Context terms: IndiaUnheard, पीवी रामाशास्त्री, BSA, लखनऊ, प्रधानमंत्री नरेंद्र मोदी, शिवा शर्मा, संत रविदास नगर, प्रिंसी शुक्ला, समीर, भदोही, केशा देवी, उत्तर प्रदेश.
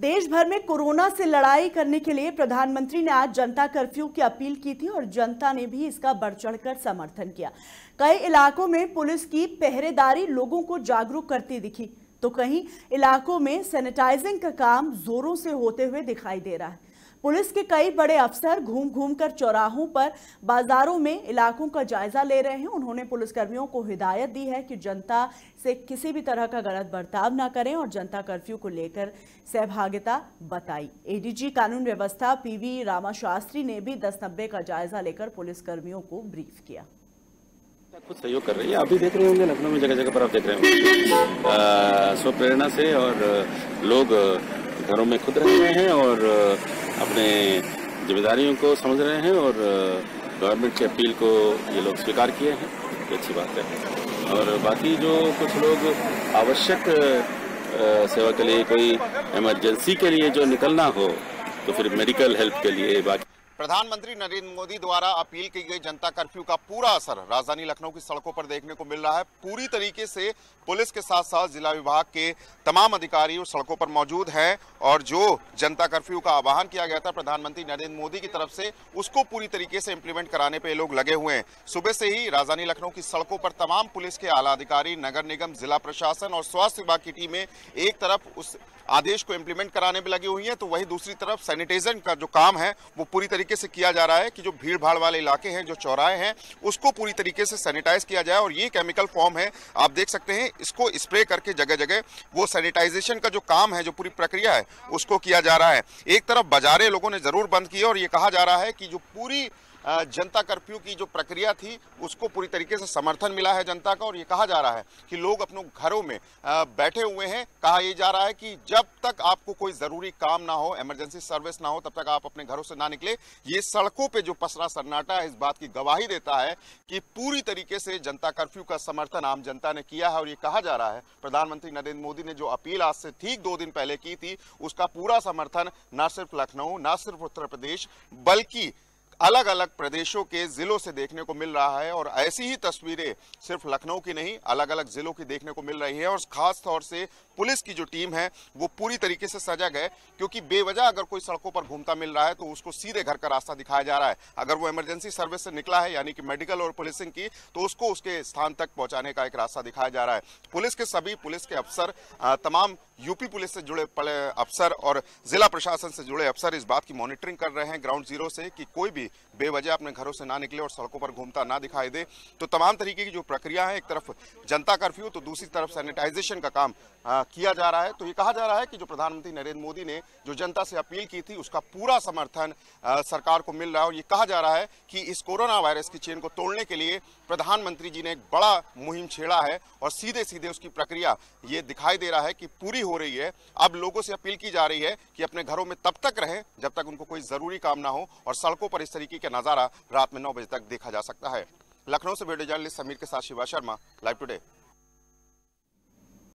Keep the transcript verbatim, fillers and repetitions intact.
देश भर में कोरोना से लड़ाई करने के लिए प्रधानमंत्री ने आज जनता कर्फ्यू की अपील की थी और जनता ने भी इसका बढ़ चढ़कर समर्थन किया। कई इलाकों में पुलिस की पहरेदारी लोगों को जागरूक करती दिखी, तो कहीं इलाकों में सैनिटाइजिंग का काम जोरों से होते हुए दिखाई दे रहा है। पुलिस के कई बड़े अफसर घूम घूम कर चौराहों पर, बाजारों में इलाकों का जायजा ले रहे हैं। उन्होंने पुलिसकर्मियों को हिदायत दी है कि जनता से किसी भी तरह का गलत बर्ताव ना करें और जनता कर्फ्यू को लेकर सहभागिता बताई। एडीजी कानून व्यवस्था पीवी रामाशास्त्री ने भी दस नब्बे का जायजा लेकर पुलिसकर्मियों को ब्रीफ किया। कुछ सहयोग कर रही है, आप भी देख रहे होंगे लखनऊ में जगह जगह पर आप देख रहे होंगे। स्व प्रेरणा से और लोग घरों में खुद रह रहे हैं और अपने जिम्मेदारियों को समझ रहे हैं और गवर्नमेंट की अपील को ये लोग स्वीकार किए हैं, ये अच्छी बात है। और बाकी जो कुछ लोग आवश्यक सेवा के लिए, कोई इमरजेंसी के लिए जो निकलना हो तो फिर मेडिकल हेल्प के लिए, बाकी प्रधानमंत्री नरेंद्र मोदी द्वारा अपील की गई जनता कर्फ्यू का पूरा असर राजधानी लखनऊ की सड़कों पर देखने को मिल रहा है। पूरी तरीके से पुलिस के साथ साथ जिला विभाग के तमाम अधिकारी सड़कों पर मौजूद हैं और जो जनता कर्फ्यू का आह्वान किया गया था प्रधानमंत्री नरेंद्र मोदी की तरफ से, उसको पूरी तरीके से इम्प्लीमेंट कराने पर लोग लगे हुए हैं। सुबह से ही राजधानी लखनऊ की सड़कों पर तमाम पुलिस के आला अधिकारी, नगर निगम, जिला प्रशासन और स्वास्थ्य विभाग की टीमें एक तरफ उस आदेश को इम्प्लीमेंट कराने में लगी हुई हैं, तो वहीं दूसरी तरफ सैनिटाइजेशन का जो काम है वो पूरी तरीके से किया जा रहा है कि जो भीड़ भाड़ वाले इलाके हैं, जो चौराहे हैं, उसको पूरी तरीके से सैनिटाइज किया जाए। और ये केमिकल फॉर्म है, आप देख सकते हैं, इसको स्प्रे करके जगह जगह वो सैनिटाइजेशन का जो काम है, जो पूरी प्रक्रिया है, उसको किया जा रहा है। एक तरफ बाजारें लोगों ने जरूर बंद की है और ये कहा जा रहा है कि जो पूरी जनता कर्फ्यू की जो प्रक्रिया थी उसको पूरी तरीके से समर्थन मिला है जनता का। और ये कहा जा रहा है कि लोग अपने घरों में बैठे हुए हैं। कहा यह जा रहा है कि जब तक आपको कोई ज़रूरी काम ना हो, इमरजेंसी सर्विस ना हो, तब तक आप अपने घरों से ना निकले। ये सड़कों पे जो पसरा सन्नाटा है इस बात की गवाही देता है कि पूरी तरीके से जनता कर्फ्यू का समर्थन आम जनता ने किया है। और ये कहा जा रहा है प्रधानमंत्री नरेंद्र मोदी ने जो अपील आज से ठीक दो दिन पहले की थी, उसका पूरा समर्थन न सिर्फ लखनऊ, न सिर्फ उत्तर प्रदेश, बल्कि अलग अलग प्रदेशों के जिलों से देखने को मिल रहा है। और ऐसी ही तस्वीरें सिर्फ लखनऊ की नहीं, अलग अलग जिलों की देखने को मिल रही है। और खास तौर से पुलिस की जो टीम है वो पूरी तरीके से सजग है, क्योंकि बेवजह अगर कोई सड़कों पर घूमता मिल रहा है तो उसको सीधे घर का रास्ता दिखाया जा रहा है। अगर वो इमरजेंसी सर्विस से निकला है, यानी कि मेडिकल और पुलिसिंग की, तो उसको उसके स्थान तक पहुँचाने का एक रास्ता दिखाया जा रहा है। पुलिस के सभी पुलिस के अफसर, तमाम यूपी पुलिस से जुड़े अफसर और जिला प्रशासन से जुड़े अफसर इस बात की मॉनिटरिंग कर रहे हैं ग्राउंड जीरो से कि कोई भी बेवजह अपने घरों से ना निकले और सड़कों पर घूमता ना दिखाई दे। तो तमाम तरीके की जो प्रक्रिया है, एक तरफ जनता कर्फ्यू तो दूसरी तरफ सैनिटाइजेशन का काम आ, किया जा रहा है। तो ये कहा जा रहा है कि जो प्रधानमंत्री नरेंद्र मोदी ने जो जनता से अपील की थी उसका पूरा समर्थन आ, सरकार को मिल रहा है। और ये कहा जा रहा है कि इस कोरोना वायरस की चेन को तोड़ने के लिए प्रधानमंत्री जी ने एक बड़ा मुहिम छेड़ा है और सीधे सीधे उसकी प्रक्रिया ये दिखाई दे रहा है कि पूरी हो रही है। अब लोगों से अपील की जा रही है कि अपने घरों में तब तक रहें जब तक उनको कोई जरूरी काम ना हो। और सड़कों पर इस तरीके का नजारा रात में नौ बजे तक देखा जा सकता है। लखनऊ से वीडियो जर्नलिस्ट समीर के साथ शिवा शर्मा, लाइव टुडे।